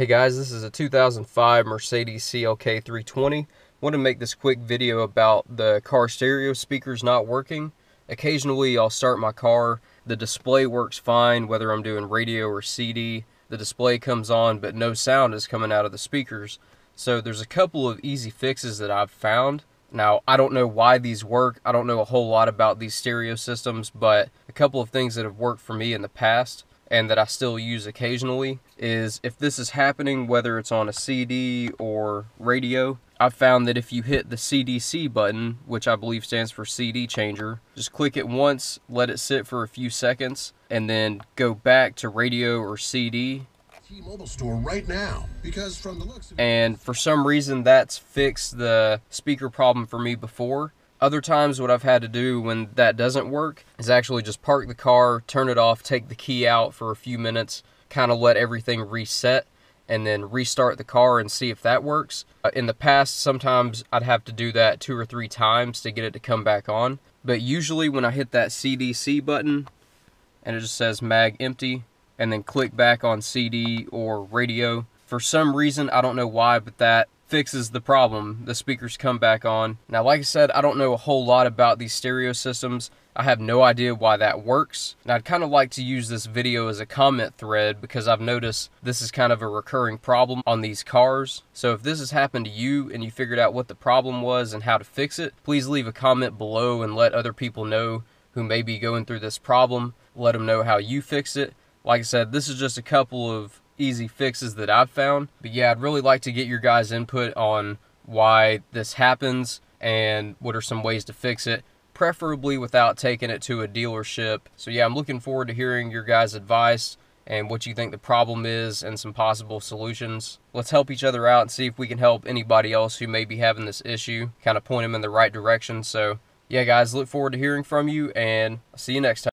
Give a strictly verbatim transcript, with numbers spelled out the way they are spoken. Hey guys, this is a two thousand five Mercedes C L K three twenty. Want to make this quick video about the car stereo speakers not working. Occasionally I'll start my car, the display works fine whether I'm doing radio or C D. The display comes on but no sound is coming out of the speakers. So there's a couple of easy fixes that I've found. Now, I don't know why these work. I don't know a whole lot about these stereo systems, but a couple of things that have worked for me in the past and that I still use occasionally is if this is happening, whether it's on a C D or radio, I've found that if you hit the C D C button, which I believe stands for C D changer, just click it once, let it sit for a few seconds, and then go back to radio or C D. T-Mobile store right now, because from the looks of and for some reason that's fixed the speaker problem for me before. Other times what I've had to do when that doesn't work is actually just park the car, turn it off, take the key out for a few minutes, kind of let everything reset, and then restart the car and see if that works. Uh, in the past, sometimes I'd have to do that two or three times to get it to come back on. But usually when I hit that C D C button, and it just says mag empty, and then click back on C D or radio, for some reason, I don't know why, but that fixes the problem. The speakers come back on. Now, like I said, I don't know a whole lot about these stereo systems. I have no idea why that works. And I'd kind of like to use this video as a comment thread because I've noticed this is kind of a recurring problem on these cars. So if this has happened to you and you figured out what the problem was and how to fix it, please leave a comment below and let other people know who may be going through this problem. Let them know how you fixed it. Like I said, this is just a couple of easy fixes that I've found. But yeah, I'd really like to get your guys' input on why this happens and what are some ways to fix it, preferably without taking it to a dealership. So yeah, I'm looking forward to hearing your guys' advice and what you think the problem is and some possible solutions. Let's help each other out and see if we can help anybody else who may be having this issue, kind of point them in the right direction. So yeah, guys, look forward to hearing from you and I'll see you next time.